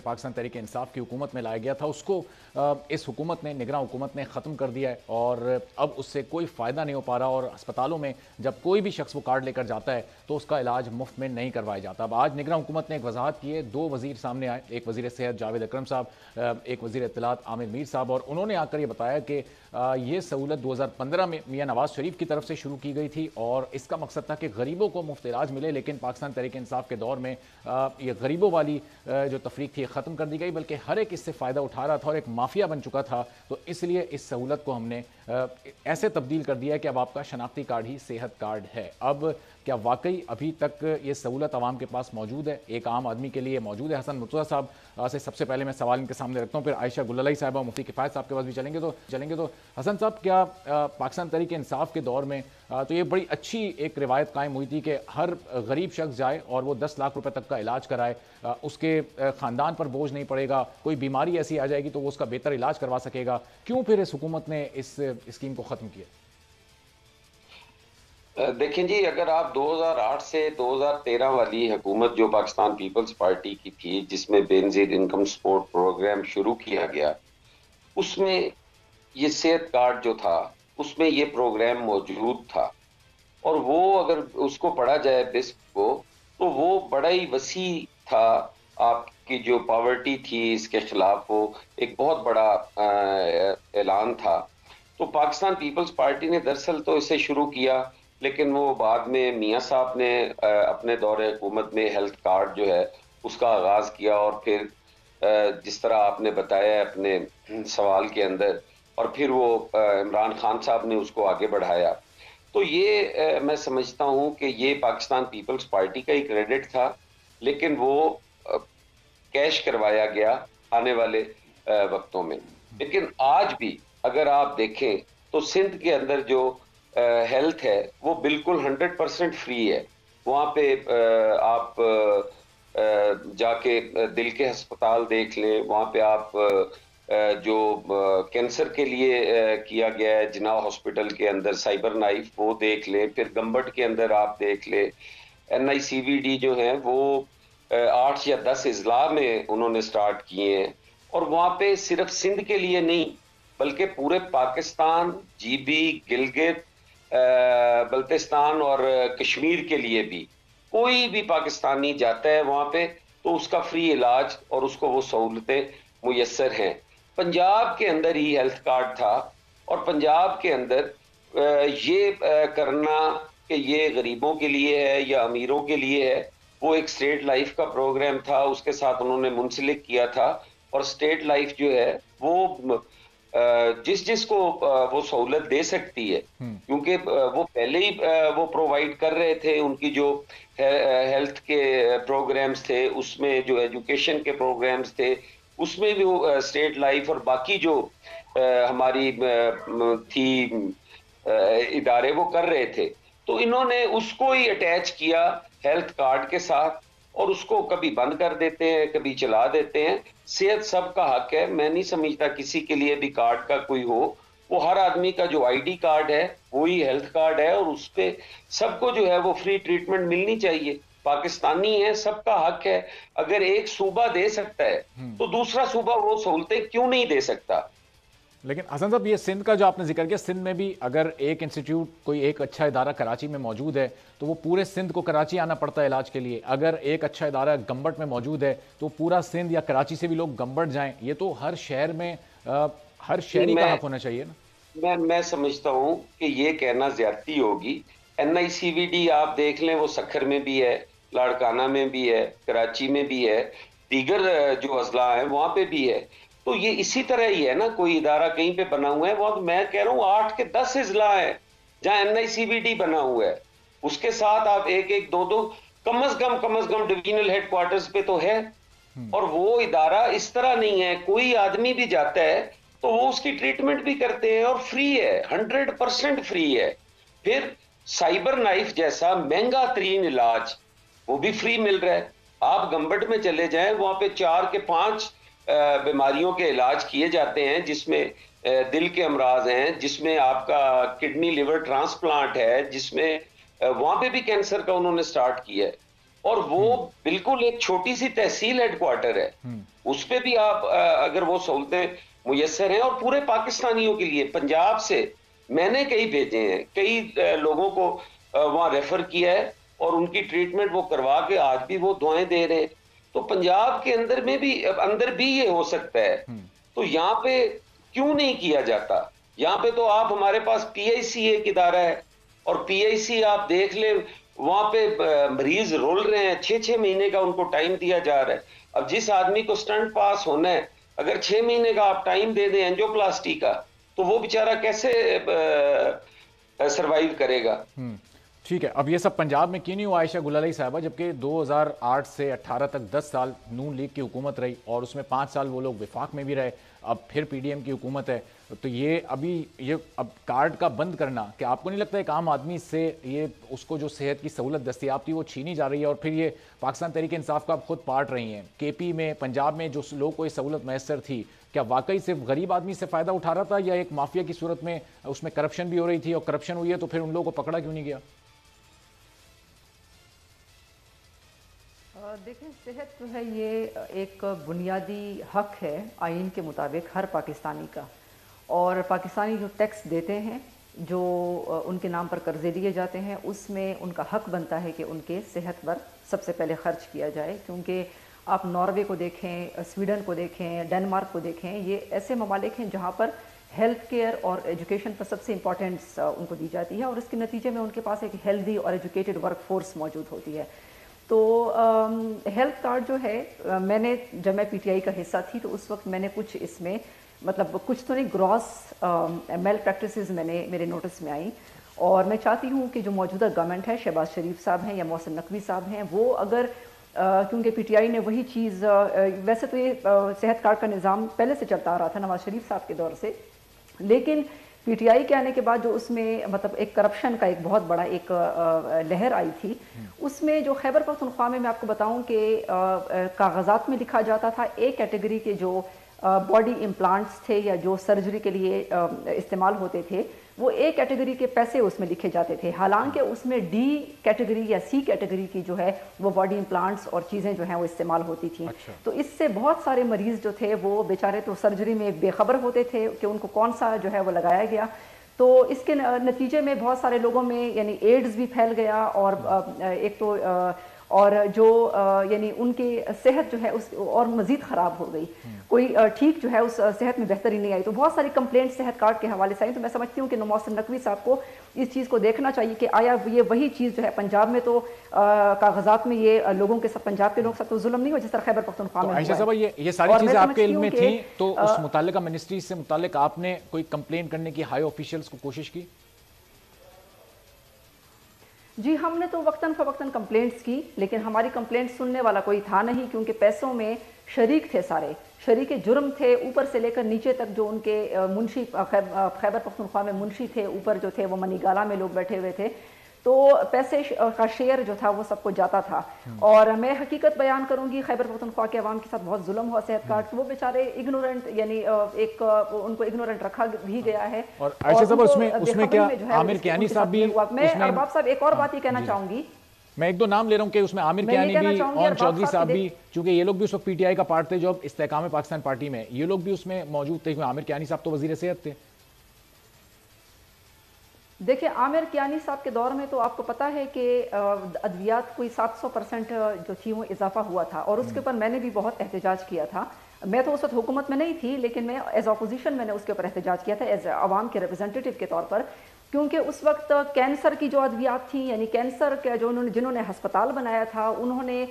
पाकिस्तान तहरीक इंसाफ की हुकूमत में लाया गया था, उसको इस हुकूमत ने, निगरां हुकूमत ने ख़त्म कर दिया है और अब उससे कोई फ़ायदा नहीं हो पा रहा। और अस्पतालों में जब कोई भी शख्स वो कार्ड लेकर जाता है तो उसका इलाज मुफ्त में नहीं करवाया जाता। अब आज निगरां हुकूमत ने एक वजाहत की है, दो वज़ीर सामने आए, एक वज़ीर सेहत जावेद अक्रम साहब, एक वज़ीर इत्तलात आमिर मीर साहब, और उन्होंने आकर ये बताया कि ये सहूलत 2015 में मियाँ नवाज़ शरीफ की तरफ से शुरू की गई थी और इसका मकसद था कि गरीबों को मुफ्त इलाज मिले, लेकिन पाकिस्तान तहरीक इंसाफ के दौर में ये गरीबों वाली जो तफरीक ख़त्म कर दी गई, बल्कि हर एक इससे फ़ायदा उठा रहा था और एक माफिया बन चुका था। तो इसलिए इस सहूलत को हमने ऐसे तब्दील कर दिया कि अब आपका शनाख्ती कार्ड ही सेहत कार्ड है। अब क्या वाकई अभी तक ये सहूलत आवाम के पास मौजूद है, एक आम आदमी के लिए मौजूद है? हसन मुर्तज़ा साहब से सबसे पहले मैं सवाल इनके सामने रखता हूँ, फिर आयशा गुल्लाई साहब और मुफ्ती किफ़ायत साहब के पास भी चलेंगे तो हसन साहब, क्या पाकिस्तान तहरीक इंसाफ के दौर में तो ये बड़ी अच्छी एक रिवायत कायम हुई थी कि हर गरीब शख्स जाए और वो 10 लाख रुपए तक का इलाज कराए, उसके ख़ानदान पर बोझ नहीं पड़ेगा, कोई बीमारी ऐसी आ जाएगी तो वो उसका बेहतर इलाज करवा सकेगा? क्यों फिर इस हुकूमत ने इस स्कीम को ख़त्म किया? देखें जी, अगर आप 2008 से 2013 वाली हुकूमत जो पाकिस्तान पीपल्स पार्टी की थी, जिसमें बेनज़ीर इनकम सपोर्ट प्रोग्राम शुरू किया गया, उसमें ये सेहत कार्ड जो था उसमें ये प्रोग्राम मौजूद था और वो अगर उसको पढ़ा जाए बिस्प को तो वो बड़ा ही वसी था। आपकी जो पावर्टी थी इसके खिलाफ वो एक बहुत बड़ा ऐलान था। तो पाकिस्तान पीपल्स पार्टी ने दरअसल तो इसे शुरू किया, लेकिन वो बाद में मियाँ साहब ने अपने दौरे हुकूमत में हेल्थ कार्ड जो है उसका आगाज़ किया और फिर जिस तरह आपने बताया अपने सवाल के अंदर, और फिर वो इमरान खान साहब ने उसको आगे बढ़ाया। तो ये मैं समझता हूँ कि ये पाकिस्तान पीपल्स पार्टी का ही क्रेडिट था, लेकिन वो कैश करवाया गया आने वाले वक्तों में। लेकिन आज भी अगर आप देखें तो सिंध के अंदर जो हेल्थ है वो बिल्कुल 100% फ्री है। वहाँ पे आप जाके दिल के हस्पताल देख लें, वहाँ पे आप जो कैंसर के लिए किया गया है जिनाह हॉस्पिटल के अंदर साइबर नाइफ वो देख लें, फिर गंबट के अंदर आप देख लें। एनआईसीवीडी जो है वो 8 या 10 इजला में उन्होंने स्टार्ट किए हैं और वहाँ पे सिर्फ सिंध के लिए नहीं बल्कि पूरे पाकिस्तान, जीबी, गिलगित, बल्तिस्तान और कश्मीर के लिए भी। कोई भी पाकिस्तानी जाता है वहाँ पे तो उसका फ्री इलाज और उसको वो सहूलतें मुयसर हैं। पंजाब के अंदर ही हेल्थ कार्ड था और पंजाब के अंदर ये करना कि ये गरीबों के लिए है या अमीरों के लिए है, वो एक स्टेट लाइफ का प्रोग्राम था, उसके साथ उन्होंने मुंसलिक किया था। और स्टेट लाइफ जो है वो जिस जिसको वो सहूलत दे सकती है, क्योंकि वो पहले ही वो प्रोवाइड कर रहे थे। उनकी जो हेल्थ के प्रोग्राम्स थे, उसमें जो एजुकेशन के प्रोग्राम्स थे, उसमें भी वो स्टेट लाइफ और बाकी जो हमारी थी इदारे वो कर रहे थे। तो इन्होंने उसको ही अटैच किया हेल्थ कार्ड के साथ और उसको कभी बंद कर देते हैं, कभी चला देते हैं। सेहत सबका हक है, मैं नहीं समझता किसी के लिए भी कार्ड का कोई हो। वो हर आदमी का जो आईडी कार्ड है वही हेल्थ कार्ड है और उस पर सबको जो है वो फ्री ट्रीटमेंट मिलनी चाहिए। पाकिस्तानी है, सबका हक है। अगर एक सूबा दे सकता है तो दूसरा सूबा वो सहूलतें क्यों नहीं दे सकता? लेकिन हसन साहब, ये सिंध का जो आपने जिक्र किया, सिंध में भी अगर एक इंस्टीट्यूट, कोई एक अच्छा इदारा कराची में मौजूद है तो वो पूरे सिंध को कराची आना पड़ता है इलाज के लिए। अगर एक अच्छा इदारा गंबट में मौजूद है तो पूरा सिंध या कराची से भी लोग गंबट जाएं। ये तो हर शहर में हर शहरी का हक होना चाहिए ना। मैं समझता हूँ कि ये कहना ज्यादती होगी। एनआईसीवीडी आप देख लें, वो सक्खर में भी है, लाड़काना में भी है, कराची में भी है, दीगर जो अजला है वहाँ पे भी है। तो ये इसी तरह ही है ना, कोई इदारा कहीं पे बना हुआ है वहाँ। मैं कह रहा हूँ 8 के 10 अजला है जहाँ एनआईसीवीडी बना हुआ है, उसके साथ आप एक 2 कम अज कम डिवीजनल हेडक्वार्टर्स पे तो है। और वो इदारा इस तरह नहीं है, कोई आदमी भी जाता है तो वो उसकी ट्रीटमेंट भी करते हैं और फ्री है, 100% फ्री है। फिर साइबर नाइफ जैसा महंगा तरीन इलाज वो भी फ्री मिल रहा है। आप गंबट में चले जाएं, वहाँ पे 4 के 5 बीमारियों के इलाज किए जाते हैं, जिसमें दिल के अमराज हैं, जिसमें आपका किडनी लिवर ट्रांसप्लांट है, जिसमें वहाँ पे भी कैंसर का उन्होंने स्टार्ट किया है। और वो बिल्कुल एक छोटी सी तहसील हेडक्वार्टर है, उस पर भी आप अगर वो सहूलतें मुयसर हैं। और पूरे पाकिस्तानियों के लिए पंजाब से मैंने कई भेजे हैं, कई लोगों को वहाँ रेफर किया है और उनकी ट्रीटमेंट वो करवा के आज भी वो दुआएं दे रहे हैं। तो पंजाब के अंदर में भी ये हो सकता है, तो यहाँ पे क्यों नहीं किया जाता? यहाँ पे तो आप हमारे पास PIC एक इदारा है और PIC आप देख ले, वहाँ पे मरीज रोल रहे हैं, 6-6 महीने का उनको टाइम दिया जा रहा है। अब जिस आदमी को स्टंट पास होना है, अगर 6 महीने का आप टाइम दे दें एंजियोप्लास्टी का, तो वो बेचारा कैसे सरवाइव करेगा? ठीक है, अब ये सब पंजाब में क्यों नहीं हुआ आयशा गुलाली साहबा, जबकि 2008 से 18 तक 10 साल नून लीग की हुकूमत रही और उसमें 5 साल वो लोग विफाक में भी रहे, अब फिर PDM की हुकूमत है। तो ये अभी ये अब कार्ड का बंद करना, कि आपको नहीं लगता एक आम आदमी से ये उसको जो सेहत की सहूलत दस्तियाब थी वो छीनी जा रही है? और फिर ये पाकिस्तान तहरीक इंसाफ का आप खुद पार्ट रही हैं, KP में पंजाब में जो लोग को ये सहूलत मैसर थी, क्या वाकई सिर्फ गरीब आदमी से फ़ायदा उठा रहा था या एक माफिया की सूरत में उसमें करप्शन भी हो रही थी? और करप्शन हुई है तो फिर उन लोगों को पकड़ा क्यों नहीं गया? देखिए, सेहत जो है ये एक बुनियादी हक है आइन के मुताबिक हर पाकिस्तानी का, और पाकिस्तानी जो टैक्स देते हैं, जो उनके नाम पर कर्जे लिए जाते हैं, उसमें उनका हक बनता है कि उनके सेहत पर सबसे पहले खर्च किया जाए। क्योंकि आप नॉर्वे को देखें, स्वीडन को देखें, डेनमार्क को देखें, ये ऐसे ममालिक हैं जहाँ पर हेल्थ केयर और एजुकेशन पर सबसे इम्पॉर्टेंस उनको दी जाती है और इसके नतीजे में उनके पास एक हेल्दी और एजुकेटेड वर्क फोर्स मौजूद होती है। तो हेल्थ कार्ड जो है, मैंने जब मैं PTI का हिस्सा थी तो उस वक्त मैंने कुछ इसमें मतलब कुछ तो नहीं, ग्रॉस मेल प्रैक्टिसेस मैंने मेरे नोटिस में आई। और मैं चाहती हूँ कि जो मौजूदा गवर्नमेंट है, शहबाज शरीफ साहब हैं या मोहसिन नकवी साहब हैं, वो अगर क्योंकि PTI ने वही चीज़ वैसे तो ये सेहत कार्ड का निज़ाम पहले से चलता आ रहा था नवाज़ शरीफ साहब के दौर से, लेकिन PTI के आने के बाद जो उसमें मतलब एक करप्शन का एक बहुत बड़ा एक लहर आई थी, उसमें जो खैबर पख्तूनख्वा में मैं आपको बताऊं कि कागजात में लिखा जाता था ए कैटेगरी के जो बॉडी इम्प्लांट्स थे या जो सर्जरी के लिए इस्तेमाल होते थे, वो ए कैटेगरी के पैसे उसमें लिखे जाते थे, हालांकि उसमें D कैटेगरी या C कैटेगरी की जो है वो बॉडी इम्प्लांट्स और चीज़ें जो हैं वो इस्तेमाल होती थी। अच्छा। तो इससे बहुत सारे मरीज़ जो थे वो बेचारे तो सर्जरी में बेखबर होते थे कि उनको कौन सा जो है वो लगाया गया। तो इसके नतीजे में बहुत सारे लोगों में यानी एड्स भी फैल गया और एक तो और जो यानी उनकी सेहत जो है उस और मज़ीद ख़राब हो गई, कोई ठीक जो है उस सेहत में बेहतरी नहीं आई। तो बहुत सारी कंप्लेंट्स सेहत कार्ड के हवाले से आई। तो मैं समझती हूँ कि मोहसिन नकवी साहब को इस चीज़ को देखना चाहिए कि आया ये वही चीज़ जो है पंजाब में तो कागजात में ये लोगों के साथ, पंजाब के लोग साथ तो जुल्म नहीं हो जिस तरह खैबर पख्तूनख्वा में। आयशा साहब, ये सारी चीज़ें आपके इल्म में थी, तो उस मुतालिका मिनिस्ट्री से मुतालिक आपने कोई कंप्लेंट करने की हाई ऑफिशियल्स को कोशिश की? जी, हमने तो वक्तन फ़वक्तन कंप्लेंट्स की, लेकिन हमारी कंप्लेंट सुनने वाला कोई था नहीं, क्योंकि पैसों में शरीक थे, सारे शरीके जुर्म थे, ऊपर से लेकर नीचे तक जो उनके मुंशी खैबर पख्तूनख्वा में मुंशी थे, ऊपर जो थे वो मनीगाला में लोग बैठे हुए थे, तो पैसे का शेयर जो था वो सबको जाता था। और मैं हकीकत बयान करूंगी, खैबर पख्तूनख्वा के अवाम के साथ बहुत जुल्म हुआ सेहत कार्ड के, वो बेचारे इग्नोरेंट यानी एक उनको इग्नोरेंट रखा भी गया है। और आयशा साहब, उसमें क्या आमिर कियानी साहब भी, मैं अरबाब साहब एक और बात ये कहना चाहूंगी, मैं एक दो नाम ले रहा हूं कि उसमें आमिर कियानी भी और चौधरी साहब भी, क्योंकि ये लोग भी उस वक्त PTI का पार्ट थे जो अब इस्तेकाम पाकिस्तान पार्टी में, ये लोग भी उसमें मौजूद थे। आमिर कियानी साहब तो वजीर सेहत थे। देखिए, आमिर कियानी साहब के दौर में तो आपको पता है कि अद्वियात कोई 700% जो थी वो इजाफा हुआ था और उसके ऊपर मैंने भी बहुत एहतजाज किया था। मैं तो उस वक्त हुकूमत में नहीं थी, लेकिन मैं एज अपोजिशन मैंने उसके ऊपर एहतजाज किया था एज आवाम के रिप्रेजेंटेटिव के तौर पर, क्योंकि उस वक्त कैंसर की जो अद्वियात थी यानी कैंसर के जो उन्होंने जिन्होंने हस्पताल बनाया था, उन्होंने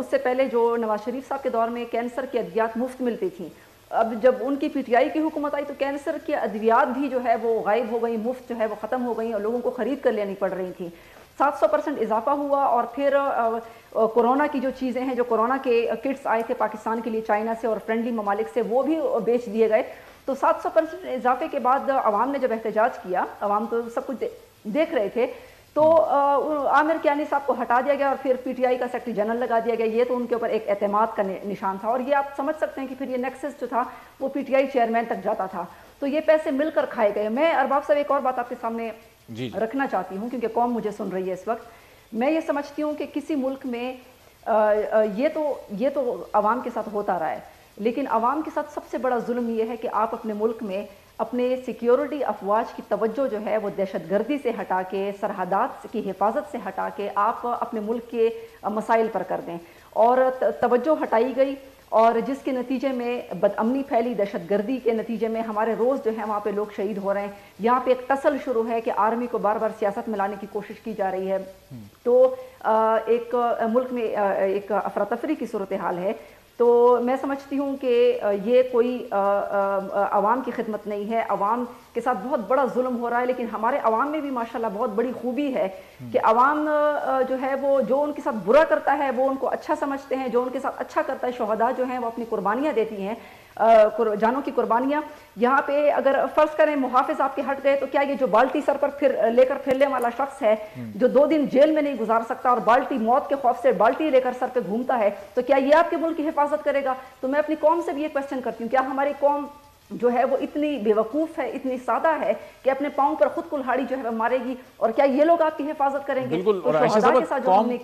उससे पहले जो नवाज़ शरीफ साहब के दौर में कैंसर की अद्वियात मुफ्त मिलती थी, अब जब उनकी PTI की हुकूमत आई तो कैंसर की अद्वियात भी जो है वो गायब हो गई, मुफ्त जो है वो ख़त्म हो गई और लोगों को ख़रीद कर लेनी पड़ रही थी। 700% इजाफा हुआ और फिर कोरोना की जो चीज़ें हैं, जो कोरोना के किट्स आए थे पाकिस्तान के लिए चाइना से और फ्रेंडली ममालिक से, वो भी बेच दिए गए। तो 700% इजाफे के बाद अवाम ने जब एहतजाज किया, अवाम तो सब कुछ देख रहे थे, तो आमिर कियानी साहब को हटा दिया गया और फिर PTI का सेक्रेटरी जनरल लगा दिया गया। ये तो उनके ऊपर एक एतमाद का निशान था और ये आप समझ सकते हैं कि फिर ये नेक्सस जो था वो PTI चेयरमैन तक जाता था। तो ये पैसे मिलकर खाए गए। मैं अरबाब साहब एक और बात आपके सामने रखना चाहती हूँ, क्योंकि कौम मुझे सुन रही है इस वक्त। मैं ये समझती हूँ कि किसी मुल्क में ये तो आवाम के साथ होता रहा है। लेकिन आवाम के साथ सबसे बड़ा जुल्म ये है कि आप अपने मुल्क में अपने सिक्योरिटी अफवाज की तवज्जो जो है वो दहशतगर्दी से हटा के, सरहदात की हिफाजत से हटा के आप अपने मुल्क के मसाइल पर कर दें, और तवज्जो हटाई गई और जिसके नतीजे में बदअमनी फैली। दहशतगर्दी के नतीजे में हमारे रोज़ जो है वहाँ पे लोग शहीद हो रहे हैं। यहाँ पे एक तसल शुरू है कि आर्मी को बार बार सियासत में लाने की कोशिश की जा रही है। तो एक मुल्क में एक अफरा तफरी की सूरत हाल है। तो मैं समझती हूँ कि ये कोई आवाम की खिदमत नहीं है, आवाम के साथ बहुत बड़ा जुल्म हो रहा है। लेकिन हमारे आवाम में भी माशाल्लाह बहुत बड़ी खूबी है कि आवाम जो है वो जो उनके साथ बुरा करता है वो उनको अच्छा समझते हैं, जो उनके साथ अच्छा करता है, शोहदा जो हैं वो अपनी कुर्बानियाँ देती हैं, जानों की कुर्बानियाँ। यहाँ पे अगर फर्ज करें मुहाफिज आपके हट गए तो क्या ये जो बाल्टी सर पर फिर लेकर फिरने वाला शख्स है जो 2 दिन जेल में नहीं गुजार सकता और बाल्टी मौत के खौफ से बाल्टी लेकर सर पे घूमता है, तो क्या ये आपके मुल्क की हिफाजत करेगा? तो मैं अपनी कौम से भी ये क्वेश्चन करती हूँ, क्या हमारी कौम जो है वो इतनी बेवकूफ़ है, इतनी सादा है कि अपने पाँव पर खुद कुल्हाड़ी जो है मारेगी? और क्या ये लोग आपकी हिफाजत करेंगे?